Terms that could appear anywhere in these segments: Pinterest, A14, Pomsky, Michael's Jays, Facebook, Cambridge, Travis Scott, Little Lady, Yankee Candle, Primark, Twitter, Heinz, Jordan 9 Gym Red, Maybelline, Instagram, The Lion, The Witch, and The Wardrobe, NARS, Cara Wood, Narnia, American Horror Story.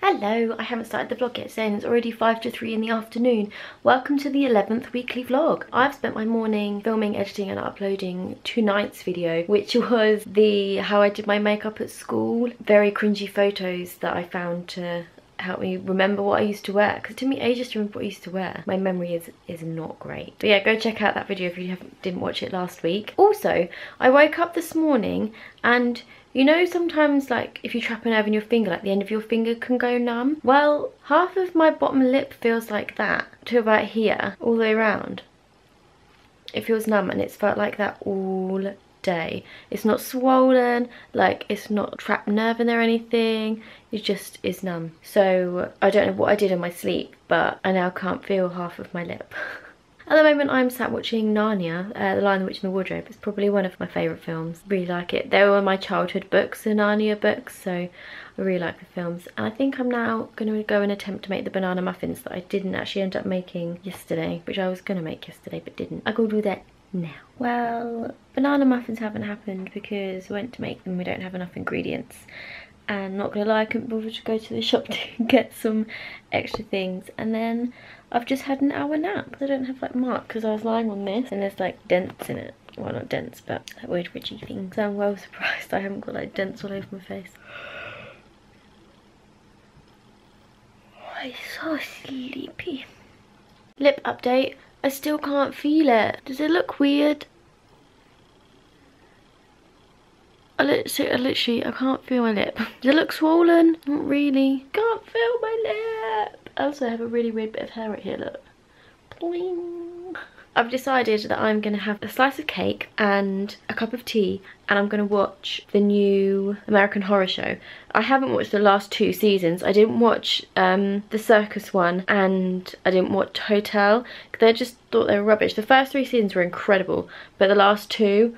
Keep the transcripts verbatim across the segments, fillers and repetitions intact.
Hello, I haven't started the vlog yet, saying it's already five to three in the afternoon. Welcome to the eleventh weekly vlog. I've spent my morning filming, editing and uploading tonight's video, which was the how I did my makeup at school. Very cringy photos that I found to help me remember what I used to wear, because it took me ages to remember what I used to wear. My memory is is not great. But yeah, go check out that video if you haven't didn't watch it last week. Also, I woke up this morning and you know sometimes, like, if you trap a nerve in your finger, like the end of your finger can go numb? Well, half of my bottom lip feels like that to about here, all the way around. It feels numb and it's felt like that all day. It's not swollen, like it's not trapped nerve in there or anything. It just is numb. So I don't know what I did in my sleep, but I now can't feel half of my lip. At the moment I'm sat watching Narnia, uh, The Lion, The Witch, and The Wardrobe. It's probably one of my favourite films. Really like it. They were my childhood books, the Narnia books, so I really like the films. And I think I'm now going to go and attempt to make the banana muffins that I didn't actually end up making yesterday, which I was going to make yesterday but didn't. I could do that now. Well, banana muffins haven't happened because we went to make them, we don't have enough ingredients. And not gonna lie, I couldn't bother to go to the shop to get some extra things. And then I've just had an hour nap. I don't have like mark because I was lying on this and there's like dents in it. Well, not dents, but like weird ridgy things. So I'm well surprised I haven't got like dents all over my face. Oh, I'm so sleepy. Lip update. I still can't feel it. Does it look weird? I literally, I literally, I can't feel my lip. Does it look swollen? Not really. Can't feel my lip. I also have a really weird bit of hair right here, look. Boing. I've decided that I'm going to have a slice of cake and a cup of tea and I'm going to watch the new American Horror Show. I haven't watched the last two seasons. I didn't watch um, the circus one and I didn't watch Hotel. They just thought they were rubbish. The first three seasons were incredible, but the last two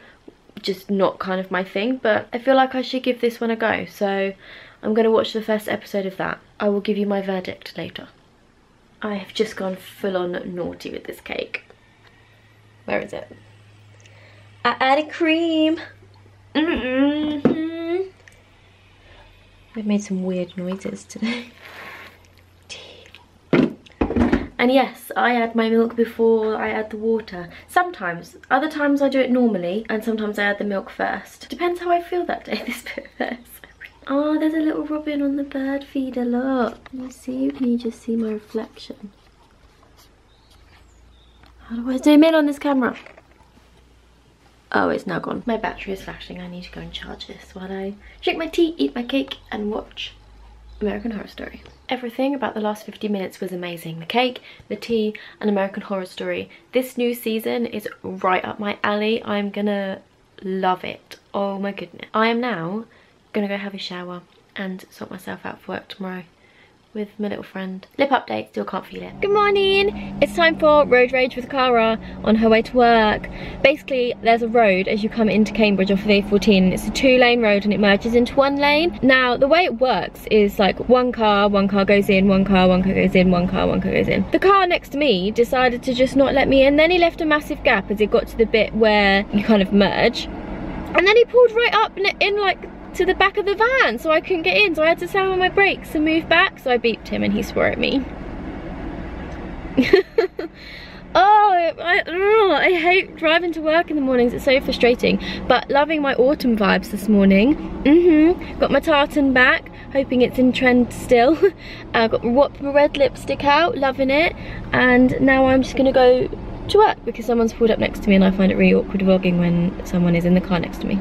just not kind of my thing, but I feel like I should give this one a go, so I'm going to watch the first episode of that. I will give you my verdict later. I have just gone full on naughty with this cake. Where is it? I added cream! Mm-hmm. I've made some weird noises today. And yes, I add my milk before I add the water. Sometimes. Other times I do it normally, and sometimes I add the milk first. Depends how I feel that day, this bit of hair. Oh, there's a little robin on the bird feeder, look. Can you see? Can you just see my reflection? How do I zoom in on this camera? Oh, it's now gone. My battery is flashing. I need to go and charge this while I drink my tea, eat my cake, and watch American Horror Story. Everything about the last fifty minutes was amazing. The cake, the tea, and American Horror Story. This new season is right up my alley. I'm gonna love it. Oh my goodness. I am now gonna go have a shower and sort myself out for work tomorrow with my little friend. Lip update, still can't feel it. Good morning! It's time for Road Rage with Cara on her way to work. Basically, there's a road as you come into Cambridge off of the A fourteen and it's a two lane road and it merges into one lane. Now, the way it works is like one car, one car goes in, one car, one car goes in, one car, one car goes in. The car next to me decided to just not let me in. Then he left a massive gap as it got to the bit where you kind of merge. And then he pulled right up in like to the back of the van, so I couldn't get in, so I had to slam on my brakes and move back, so I beeped him and he swore at me. Oh, I, oh, I hate driving to work in the mornings, it's so frustrating, but loving my autumn vibes this morning. Mm-hmm. Got my tartan back, hoping it's in trend still. I uh, got what, my red lipstick out, loving it, and now I'm just gonna go to work because someone's pulled up next to me and I find it really awkward vlogging when someone is in the car next to me.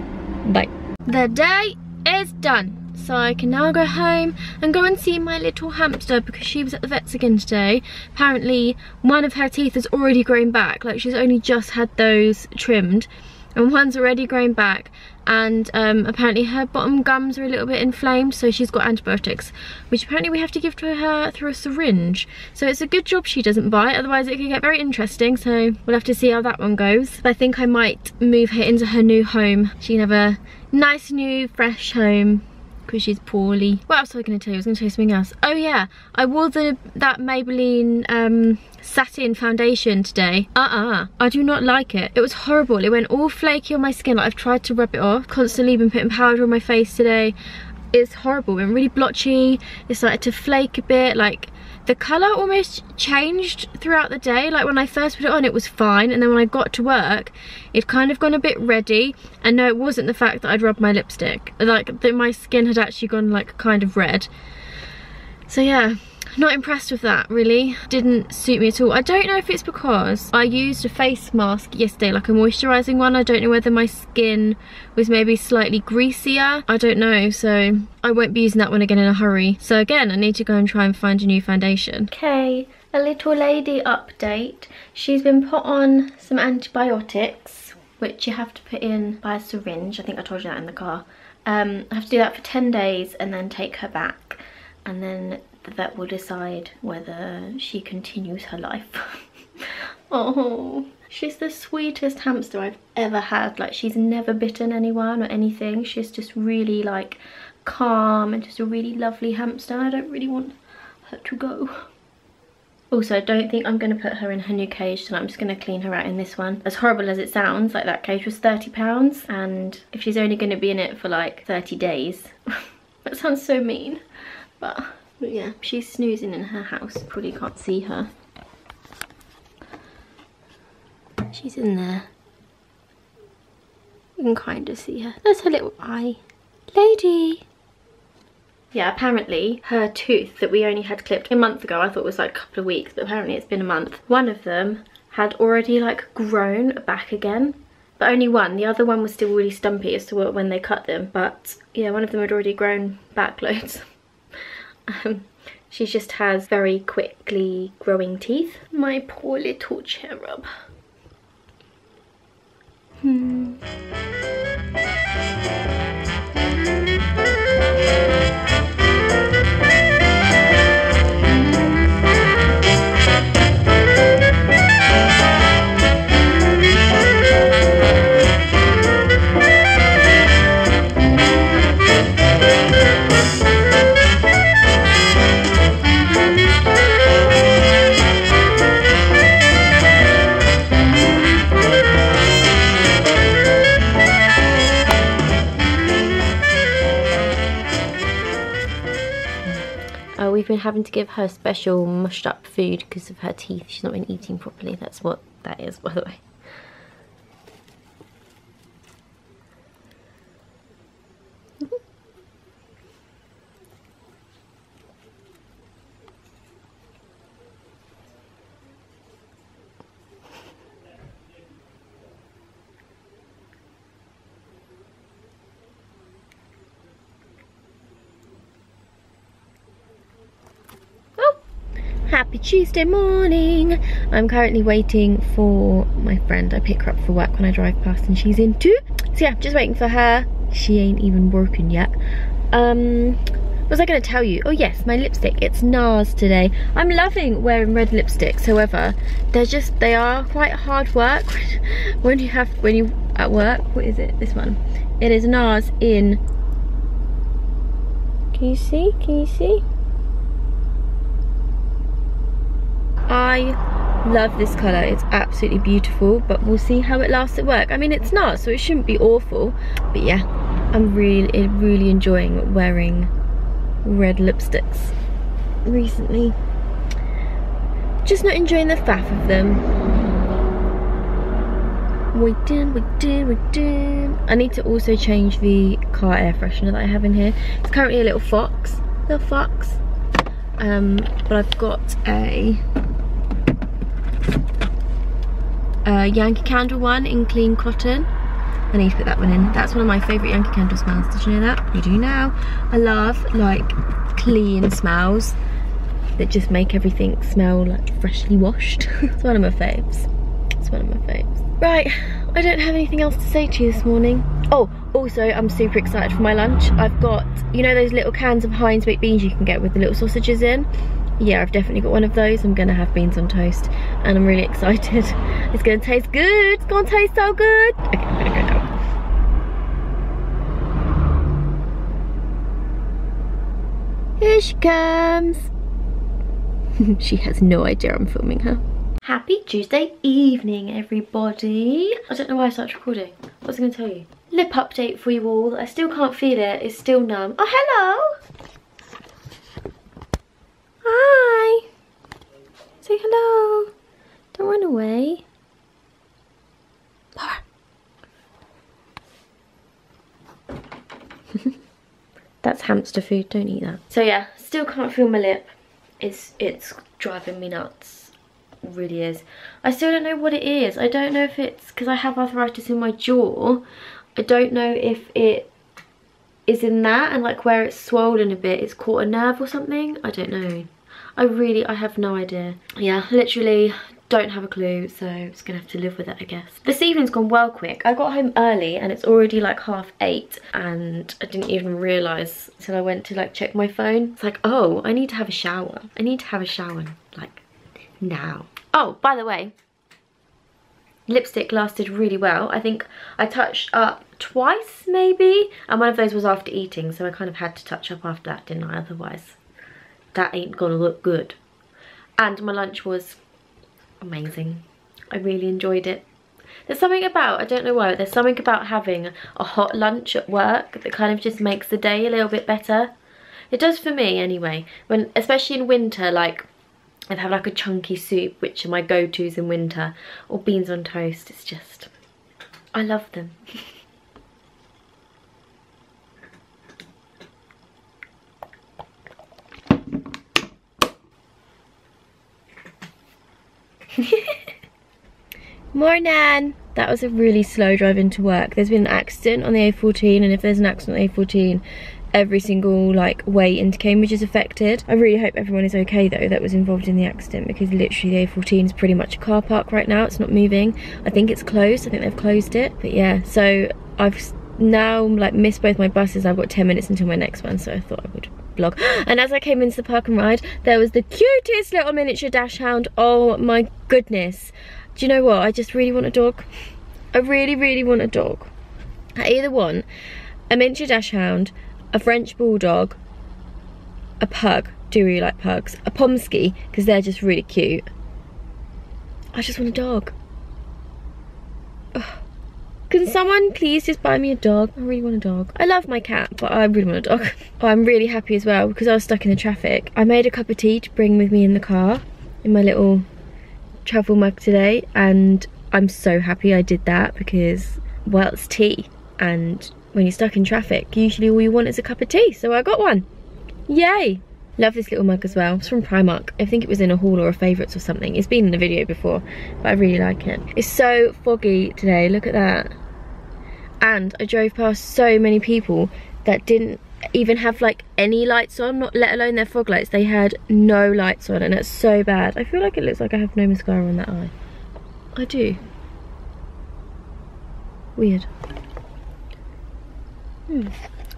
Bye. The day is done, so I can now go home and go and see my little hamster because she was at the vets again today. Apparently one of her teeth has already grown back, like she's only just had those trimmed and one's already grown back, and um, apparently her bottom gums are a little bit inflamed, so she's got antibiotics which apparently we have to give to her through a syringe, so it's a good job she doesn't bite, otherwise it could get very interesting, so we'll have to see how that one goes. But I think I might move her into her new home. She can have a nice new fresh home because she's poorly. What else was I going to tell you? I was going to tell you something else. Oh yeah, I wore the that Maybelline um, satin foundation today. Uh-uh. I do not like it. It was horrible. It went all flaky on my skin. Like, I've tried to rub it off. Constantly been putting powder on my face today. is horrible and really blotchy. It started to flake a bit. Like, the colour almost changed throughout the day. Like, when I first put it on, it was fine, and then when I got to work, it kind of gone a bit reddy. And no, it wasn't the fact that I'd rubbed my lipstick. Like, the, my skin had actually gone, like, kind of red. So, yeah. Not impressed with that, really. Didn't suit me at all. I don't know if it's because I used a face mask yesterday, like a moisturising one. I don't know whether my skin was maybe slightly greasier. I don't know, so I won't be using that one again in a hurry. So again, I need to go and try and find a new foundation. Okay, a little lady update. She's been put on some antibiotics, which you have to put in by a syringe. I think I told you that in the car. Um, I have to do that for ten days and then take her back. And then that will decide whether she continues her life. Oh, she's the sweetest hamster I've ever had. Like, she's never bitten anyone or anything. She's just really, like, calm and just a really lovely hamster. I don't really want her to go. Also, I don't think I'm going to put her in her new cage tonight. I'm just going to clean her out in this one. As horrible as it sounds, like, that cage was thirty pounds, and if she's only going to be in it for like thirty days, that sounds so mean, but But yeah, she's snoozing in her house. Probably can't see her. She's in there. You can kind of see her. There's her little eye. Lady! Yeah, apparently her tooth that we only had clipped a month ago, I thought it was like a couple of weeks, but apparently it's been a month. One of them had already, like, grown back again. But only one. The other one was still really stumpy as to when they cut them. But yeah, one of them had already grown back loads. Um, she just has very quickly growing teeth. My poor little cherub. Hmm. Been having to give her special mushed up food because of her teeth. She's not been eating properly. That's what that is, by the way. Happy Tuesday morning. I'm currently waiting for my friend. I pick her up for work when I drive past, and she's in too. So yeah, just waiting for her. She ain't even working yet. Um, what was I gonna tell you? Oh yes, my lipstick, it's NARS today. I'm loving wearing red lipsticks, however, they're just, they are quite hard work when you have, when you at work. What is it, this one? It is NARS in, can you see, can you see? I love this colour, it's absolutely beautiful, but we'll see how it lasts at work. I mean, it's not, so it shouldn't be awful, but yeah, I'm really, really enjoying wearing red lipsticks recently. Just not enjoying the faff of them. Waiting, waiting, waiting. I need to also change the car air freshener that I have in here. It's currently a little fox, little fox, um, but I've got a... Uh, Yankee Candle one in clean cotton. I need to put that one in. That's one of my favourite Yankee Candle smells. Did you know that? You do now. I love, like, clean smells that just make everything smell like freshly washed. It's one of my faves. It's one of my faves. Right, I don't have anything else to say to you this morning. Oh, also, I'm super excited for my lunch. I've got, you know those little cans of Heinz baked beans you can get with the little sausages in? Yeah, I've definitely got one of those. I'm gonna have beans on toast, and I'm really excited. It's gonna taste good. It's gonna taste so good. Okay, I'm gonna go now. Here she comes. She has no idea I'm filming her. Happy Tuesday evening, everybody. I don't know why I started recording. What was I gonna tell you? lip update for you all. I still can't feel it, it's still numb. Oh, hello! Hi! Say hello! Don't run away. Laura! That's hamster food, don't eat that. So yeah, still can't feel my lip. It's, it's driving me nuts. It really is. I still don't know what it is. I don't know if it's because I have arthritis in my jaw. I don't know if it is in that, and like where it's swollen a bit, it's caught a nerve or something. I don't know. I really, I have no idea. Yeah, literally don't have a clue, so I'm just gonna have to live with it, I guess. This evening's gone well quick. I got home early and it's already like half eight, and I didn't even realise until I went to like check my phone. It's like, oh, I need to have a shower. I need to have a shower, like now. Oh, by the way, lipstick lasted really well. I think I touched up twice maybe, and one of those was after eating, so I kind of had to touch up after that, didn't I? Otherwise, that ain't gonna look good. And my lunch was amazing. I really enjoyed it. There's something about, I don't know why, there's something about having a hot lunch at work that kind of just makes the day a little bit better. It does for me anyway, when, especially in winter, like I'd have like a chunky soup, which are my go-tos in winter, or beans on toast. It's just, I love them. Morning! That was a really slow drive into work. There's been an accident on the A fourteen, and if there's an accident on the A fourteen, every single like way into Cambridge is affected. I really hope everyone is okay though that was involved in the accident, because literally the A fourteen is pretty much a car park right now. It's not moving. I think it's closed. I think they've closed it. But yeah, so I've now like missed both my buses. I've got ten minutes until my next one, so I thought I would vlog. And as I came into the park and ride, there was the cutest little miniature dash hound. Oh my goodness. Do you know what? I just really want a dog. I really, really want a dog. I either want a miniature dash hound, a French bulldog, a pug. Do really like pugs. A Pomsky, because they're just really cute. I just want a dog. Ugh. Can someone please just buy me a dog? I really want a dog. I love my cat, but I really want a dog. Oh, I'm really happy as well, because I was stuck in the traffic. I made a cup of tea to bring with me in the car, in my little travel mug today, and I'm so happy I did that, because, well, it's tea, and when you're stuck in traffic, usually all you want is a cup of tea, so I got one. Yay! Love this little mug as well. It's from Primark. I think it was in a haul or a favourites or something. It's been in a video before, but I really like it. It's so foggy today. Look at that. And I drove past so many people that didn't even have like any lights on, not let alone their fog lights. They had no lights on, and it's so bad. I feel like it looks like I have no mascara on that eye. I do. Weird. Hmm.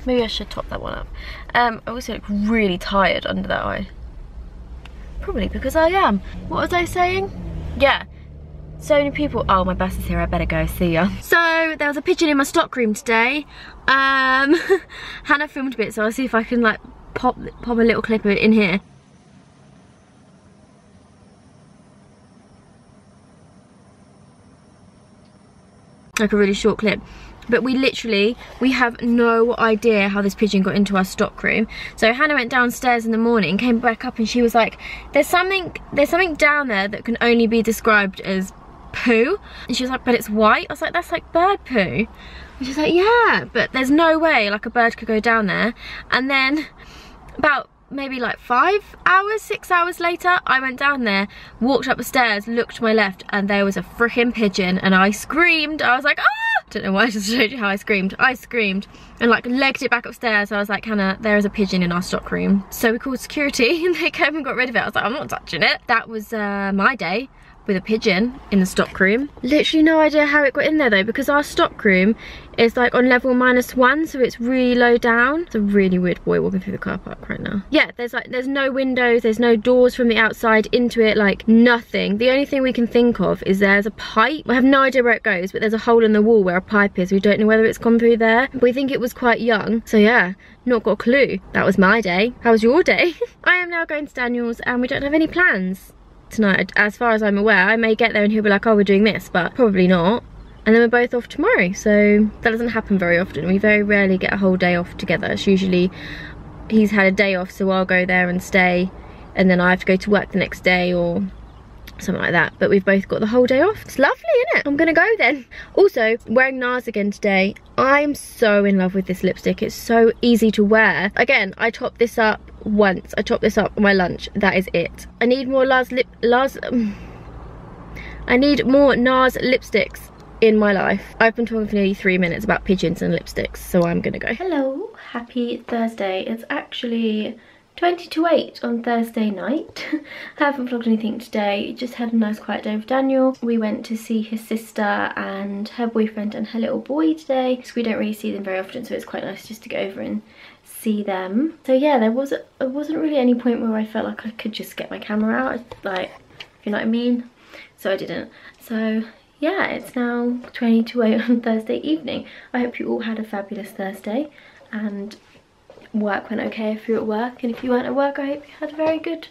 Maybe I should top that one up. Um, I also look really tired under that eye. Probably because I am. What was I saying? Yeah. So many people. Oh, my bus is here. I better go. See ya. So there was a pigeon in my stockroom today. Um, Hannah filmed a bit, so I'll see if I can like pop pop a little clip of it in here. Like a really short clip. But we literally, we have no idea how this pigeon got into our stockroom. So Hannah went downstairs in the morning, came back up, and she was like, there's something, there's something down there that can only be described as poo. And she was like, but it's white. I was like, that's like bird poo. And she's like, yeah, but there's no way like a bird could go down there. And then about maybe like five hours, six hours later, I went down there, walked up the stairs, looked to my left, and there was a frickin' pigeon, and I screamed. I was like, ah! Don't know why, I just showed you how I screamed. I screamed and like legged it back upstairs. I was like, Hannah, there is a pigeon in our stockroom. So we called security and they came and got rid of it. I was like, I'm not touching it. That was uh, my day with a pigeon in the stockroom. Literally no idea how it got in there though, because our stockroom is like on level minus one, so it's really low down. It's a really weird boy walking through the car park right now. Yeah, there's like, there's no windows, there's no doors from the outside into it, like nothing. The only thing we can think of is there's a pipe. I have no idea where it goes, but there's a hole in the wall where a pipe is. We don't know whether it's gone through there. We think it was quite young, so yeah, not got a clue. That was my day. How was your day? I am now going to Daniel's and we don't have any plans tonight, as far as I'm aware. I may get there and he'll be like, oh, we're doing this, but probably not. and then we're both off tomorrow, so that doesn't happen very often. We very rarely get a whole day off together. It's usually he's had a day off, so I'll go there and stay, and then I have to go to work the next day or something like that. But we've both got the whole day off. It's lovely, isn't it? I'm gonna go then. Also, wearing NARS again today. I'm so in love with this lipstick. It's so easy to wear. Again, I topped this up once. I topped this up on my lunch. That is it. I need more NARS lip... NARS... Um, I need more NARS lipsticks in my life. I've been talking for nearly three minutes about pigeons and lipsticks, so I'm gonna go. Hello. Happy Thursday. It's actually twenty to eight on Thursday night. I haven't vlogged anything today, just had a nice quiet day with Daniel. We went to see his sister and her boyfriend and her little boy today, because we don't really see them very often, so it's quite nice just to go over and see them. So yeah, there wasn't, there wasn't really any point where I felt like I could just get my camera out, like, if you know what I mean, so I didn't. So yeah, it's now twenty to eight on Thursday evening. I hope you all had a fabulous Thursday and work went okay if you're at work, and if you weren't at work, I hope you had a very good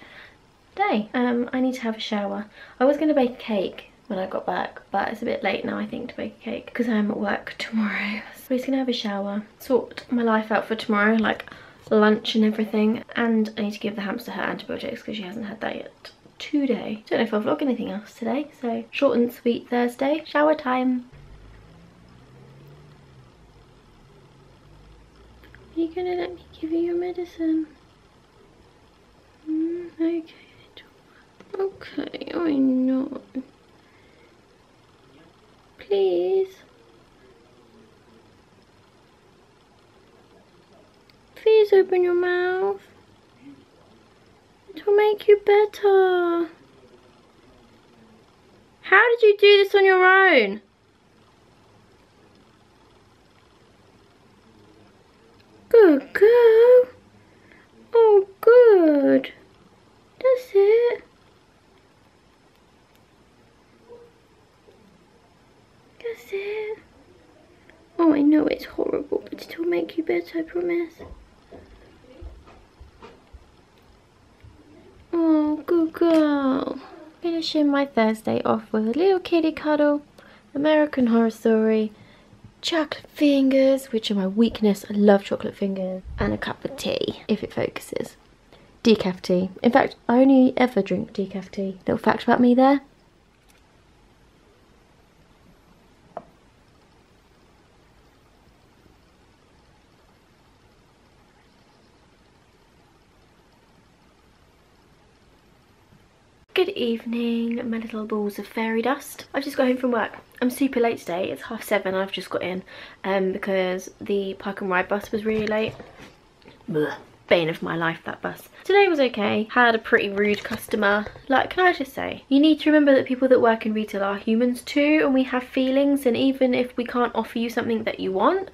day. um I need to have a shower. I was going to bake a cake when I got back, but it's a bit late now I think to bake a cake because I'm at work tomorrow, so I'm just gonna have a shower, sort my life out for tomorrow, like lunch and everything. And I need to give the hamster her antibiotics because she hasn't had that yet today. Don't know if I'll vlog anything else today, so short and sweet Thursday shower time. Are you gonna let me give you your medicine? Mm, okay, okay, I know. Please. Please open your mouth. It'll make you better. How did you do this on your own? Good girl. Oh, good. That's it. That's it. Oh, I know it's horrible, but it'll make you better, I promise. Oh, good girl. Finishing my Thursday off with a little kitty cuddle, American Horror Story, chocolate fingers, which are my weakness. I love chocolate fingers, and a cup of tea if it focuses. Decaf tea. In fact, I only ever drink decaf tea. Little fact about me there. Good evening, my little balls of fairy dust. I've just got home from work. I'm super late today. It's half seven. I've just got in um, because the park and ride bus was really late. Blech. Bane of my life, that bus. Today was okay. Had a pretty rude customer. Like, can I just say, you need to remember that people that work in retail are humans too, and we have feelings, and even if we can't offer you something that you want,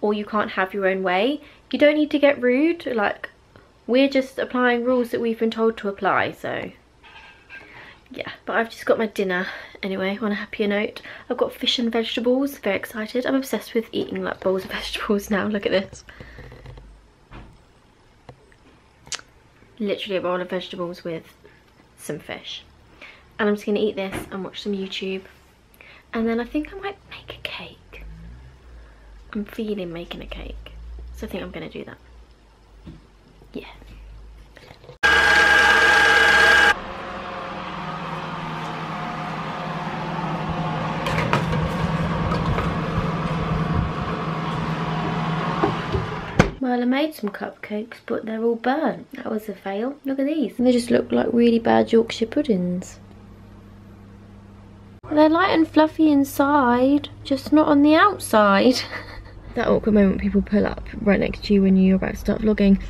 or you can't have your own way, you don't need to get rude. Like, we're just applying rules that we've been told to apply, so... yeah, but I've just got my dinner anyway on a happier note. I've got fish and vegetables, very excited. I'm obsessed with eating like bowls of vegetables now, look at this. Literally a bowl of vegetables with some fish. And I'm just gonna eat this and watch some YouTube. And then I think I might make a cake. I'm feeling making a cake. So I think I'm gonna do that. Yeah. Well, I made some cupcakes, but they're all burnt. That was a fail. Look at these. And they just look like really bad Yorkshire puddings. They're light and fluffy inside, just not on the outside. That awkward moment people pull up right next to you when you're about to start vlogging.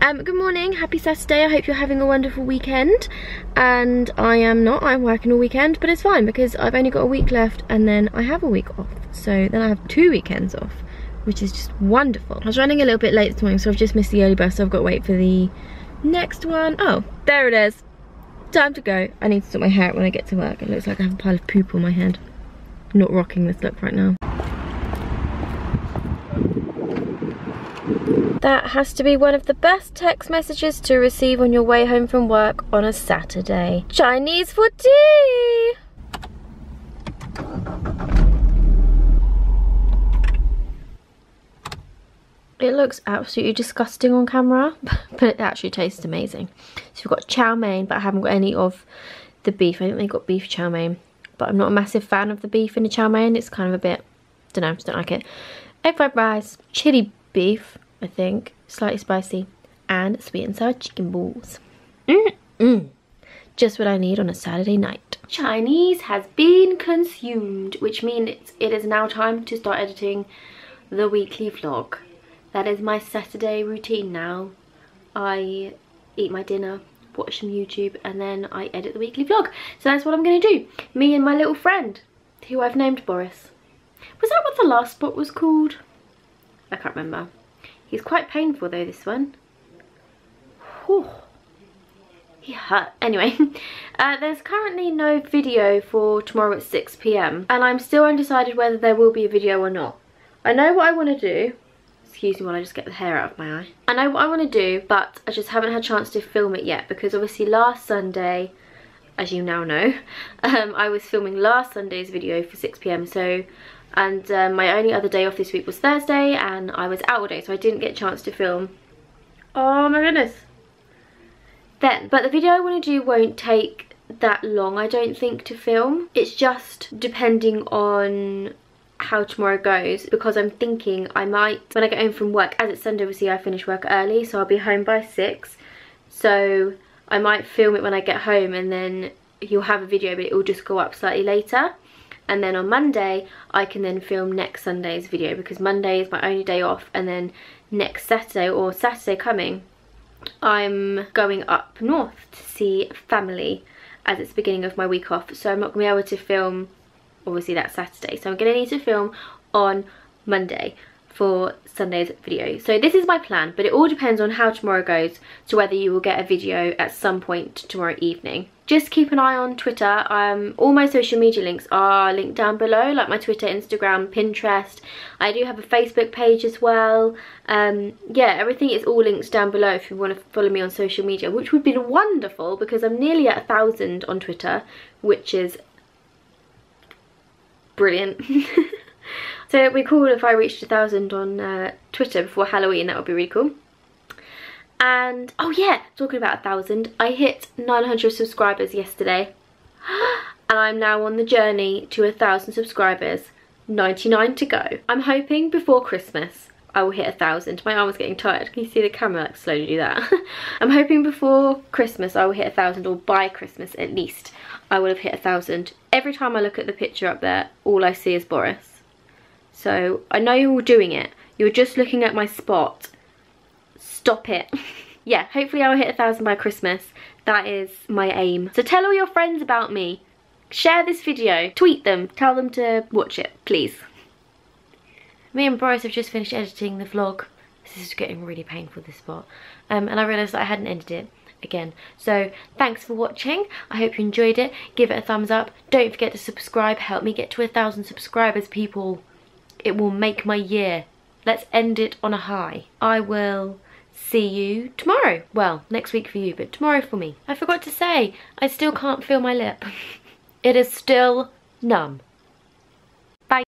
um, good morning, happy Saturday. I hope you're having a wonderful weekend. And I am not, I'm working all weekend, but it's fine because I've only got a week left and then I have a week off. So then I have two weekends off, which is just wonderful. I was running a little bit late this morning, so I've just missed the early bus, so I've got to wait for the next one. Oh, there it is. Time to go. I need to sort my hair out when I get to work. It looks like I have a pile of poop on my head. I'm not rocking this look right now. That has to be one of the best text messages to receive on your way home from work on a Saturday. Chinese for tea! It looks absolutely disgusting on camera, but it actually tastes amazing. So we've got chow mein, but I haven't got any of the beef. I think they got beef chow mein, but I'm not a massive fan of the beef in the chow mein. It's kind of a bit, don't know, just don't like it. Egg fried rice, chili beef, I think, slightly spicy, and sweet and sour chicken balls. Mm-mm. Just what I need on a Saturday night. Chinese has been consumed, which means it is now time to start editing the weekly vlog. That is my Saturday routine now. I eat my dinner, watch some YouTube, and then I edit the weekly vlog. So that's what I'm going to do. Me and my little friend, who I've named Boris. Was that what the last spot was called? I can't remember. He's quite painful though, this one. Whew. He hurt. Anyway, uh, there's currently no video for tomorrow at six p m and I'm still undecided whether there will be a video or not. I know what I want to do. Excuse me while I just get the hair out of my eye. I know what I want to do, but I just haven't had a chance to film it yet because obviously last Sunday, as you now know, um, I was filming last Sunday's video for six p m so, and um, my only other day off this week was Thursday and I was out all day, so I didn't get a chance to film. Oh my goodness. Then, but the video I want to do won't take that long, I don't think, to film. It's just depending on how tomorrow goes, because I'm thinking I might, when I get home from work, as it's Sunday obviously I finish work early, so I'll be home by six, so I might film it when I get home and then you'll have a video but it will just go up slightly later, and then on Monday I can then film next Sunday's video because Monday is my only day off, and then next Saturday or Saturday coming I'm going up north to see family as it's the beginning of my week off, so I'm not going to be able to film obviously that Saturday, so I'm going to need to film on Monday for Sunday's video. So this is my plan, but it all depends on how tomorrow goes to whether you will get a video at some point tomorrow evening. Just keep an eye on Twitter. Um, all my social media links are linked down below, like my Twitter, Instagram, Pinterest. I do have a Facebook page as well. Um, yeah, everything is all linked down below if you want to follow me on social media, which would be wonderful because I'm nearly at a thousand on Twitter, which is brilliant. So it'd be cool if I reached a thousand on uh, Twitter before Halloween. That would be really cool. And oh yeah, talking about a thousand, I hit nine hundred subscribers yesterday and I'm now on the journey to a thousand subscribers, ninety-nine to go. I'm hoping before Christmas I will hit a thousand. My arm is getting tired. Can you see the camera like slowly do that? I'm hoping before Christmas I will hit a thousand, or by Christmas at least I will have hit a thousand. Every time I look at the picture up there, all I see is Boris. So I know you're all doing it. You're just looking at my spot. Stop it. Yeah, hopefully I'll hit a thousand by Christmas. That is my aim. So tell all your friends about me. Share this video. Tweet them. Tell them to watch it, please. Me and Boris have just finished editing the vlog. This is getting really painful, this spot. Um, and I realised that I hadn't ended it again. So thanks for watching. I hope you enjoyed it. Give it a thumbs up. Don't forget to subscribe. Help me get to a thousand subscribers, people. It will make my year. Let's end it on a high. I will see you tomorrow. Well, next week for you, but tomorrow for me. I forgot to say, I still can't feel my lip. It is still numb.